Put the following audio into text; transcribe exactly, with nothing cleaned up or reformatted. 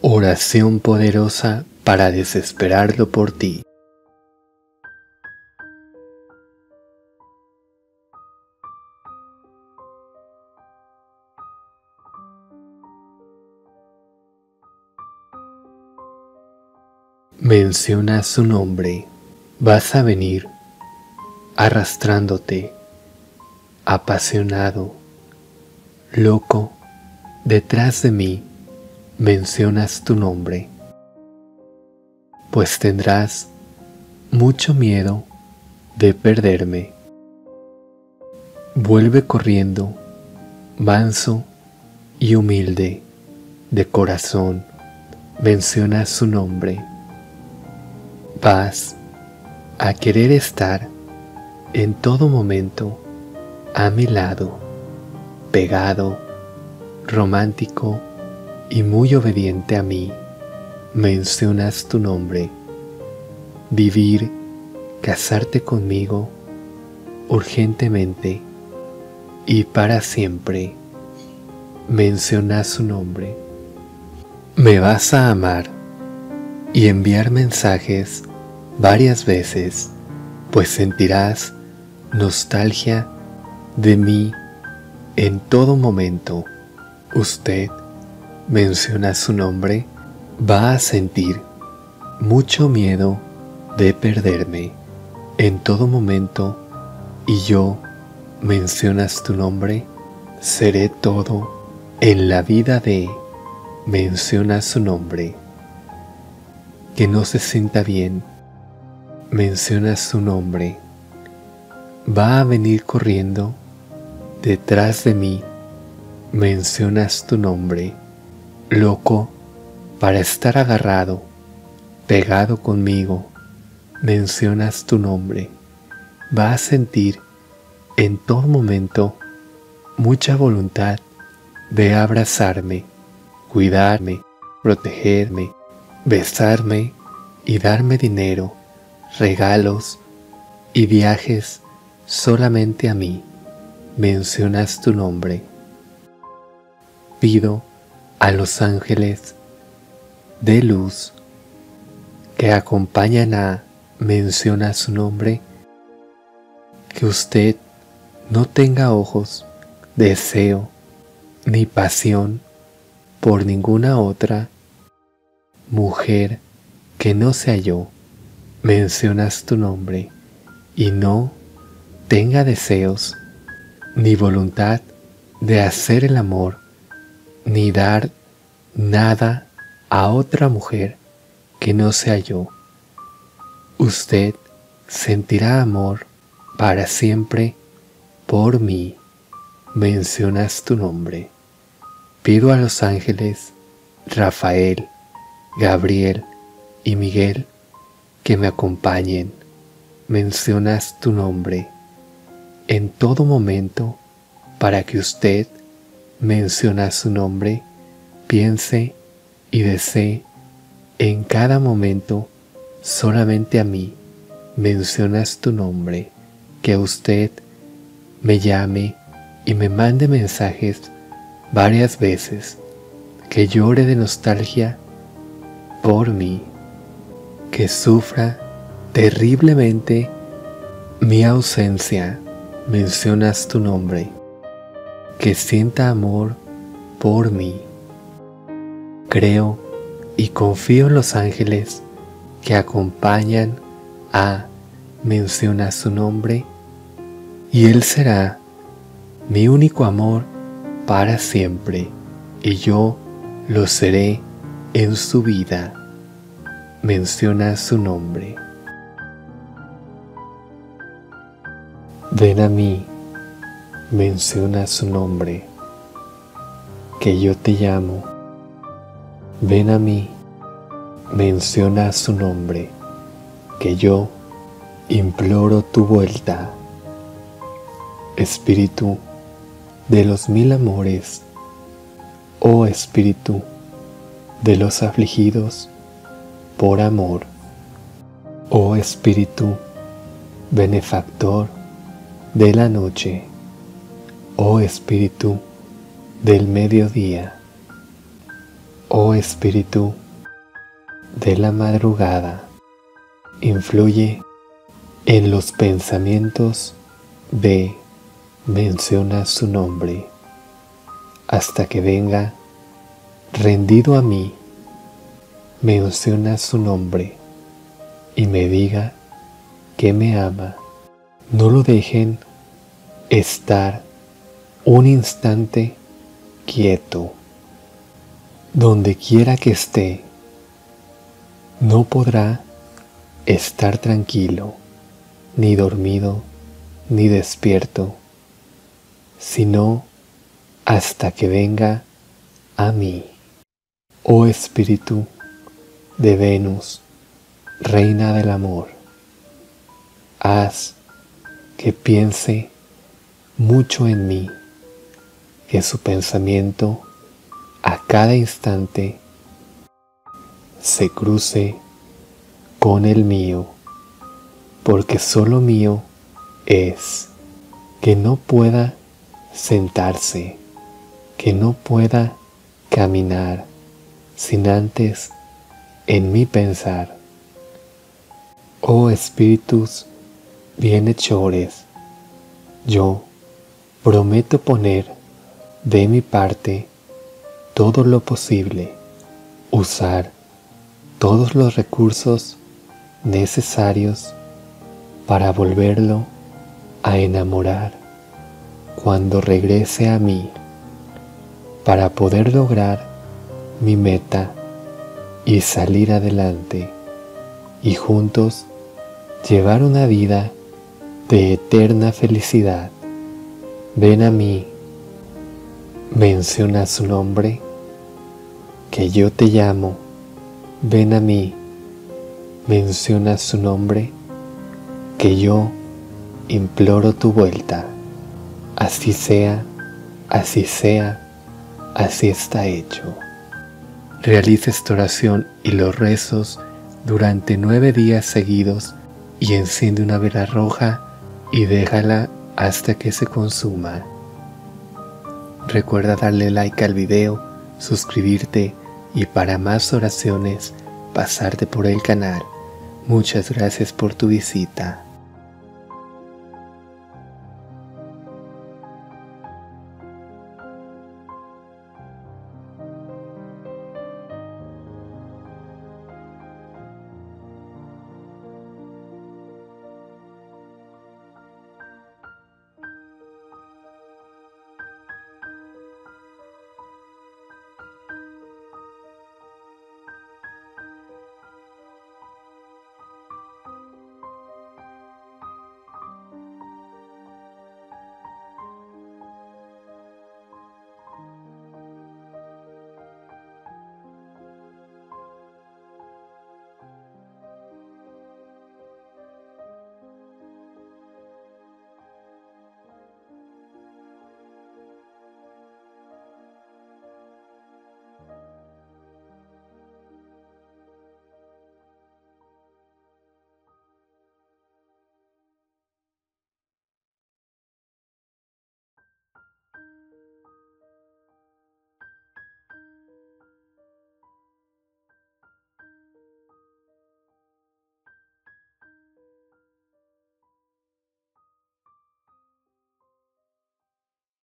Oración poderosa para desesperarlo por ti. Menciona su nombre. Vas a venir arrastrándote, apasionado, loco, detrás de mí. Mencionas tu nombre, pues tendrás mucho miedo de perderme. Vuelve corriendo, manso y humilde, de corazón, mencionas su nombre. Vas a querer estar en todo momento a mi lado, pegado, romántico y muy obediente a mí, mencionas tu nombre. Vivir, casarte conmigo, urgentemente y para siempre, mencionas su nombre. Me vas a amar y enviar mensajes varias veces, pues sentirás nostalgia de mí en todo momento. Usted, menciona su nombre, va a sentir mucho miedo de perderme en todo momento y yo, mencionas tu nombre, seré todo en la vida de, menciona su nombre. Que no se sienta bien, menciona su nombre. Va a venir corriendo detrás de mí, mencionas tu nombre. Loco para estar agarrado, pegado conmigo, mencionas tu nombre. Va a sentir en todo momento mucha voluntad de abrazarme, cuidarme, protegerme, besarme y darme dinero, regalos y viajes solamente a mí. Mencionas tu nombre. Pido a los ángeles de luz que acompañan a, menciona su nombre, que usted no tenga ojos, deseo ni pasión por ninguna otra mujer que no sea yo, mencionas tu nombre, y no tenga deseos ni voluntad de hacer el amor ni dar nada a otra mujer que no sea yo. Usted sentirá amor para siempre por mí. Mencionas tu nombre. Pido a los ángeles Rafael, Gabriel y Miguel que me acompañen. Mencionas tu nombre en todo momento para que usted, menciona su nombre, piense y desee en cada momento solamente a mí, mencionas tu nombre, que usted me llame y me mande mensajes varias veces, que llore de nostalgia por mí, que sufra terriblemente mi ausencia, mencionas tu nombre, que sienta amor por mí. Creo y confío en los ángeles que acompañan a, menciona su nombre, y él será mi único amor para siempre, y yo lo seré en su vida, menciona su nombre. Ven a mí, menciona su nombre, que yo te llamo. Ven a mí, menciona su nombre, que yo imploro tu vuelta. Espíritu de los mil amores, oh espíritu de los afligidos por amor, oh espíritu benefactor de la noche, oh espíritu del mediodía, Oh Espíritu de la madrugada, influye en los pensamientos de menciona su nombre, hasta que venga rendido a mí, menciona su nombre y me diga que me ama. No lo dejen estar un instante quieto. Donde quiera que esté, no podrá estar tranquilo, ni dormido, ni despierto, sino hasta que venga a mí. Oh Espíritu de Venus, Reina del Amor, haz que piense mucho en mí, que su pensamiento a cada instante se cruce con el mío, porque solo mío es, que no pueda sentarse, que no pueda caminar sin antes en mí pensar. Oh espíritus bienhechores, yo prometo poner de mi parte todo lo posible, usar todos los recursos necesarios para volverlo a enamorar cuando regrese a mí, para poder lograr mi meta y salir adelante, y juntos llevar una vida de eterna felicidad. Ven a mí, menciona su nombre, que yo te llamo. Ven a mí, menciona su nombre, que yo imploro tu vuelta. Así sea, así sea, así está hecho. Realiza esta oración y los rezos durante nueve días seguidos y enciende una vela roja y déjala hasta que se consuma. Recuerda darle like al video, suscribirte y para más oraciones pasarte por el canal. Muchas gracias por tu visita.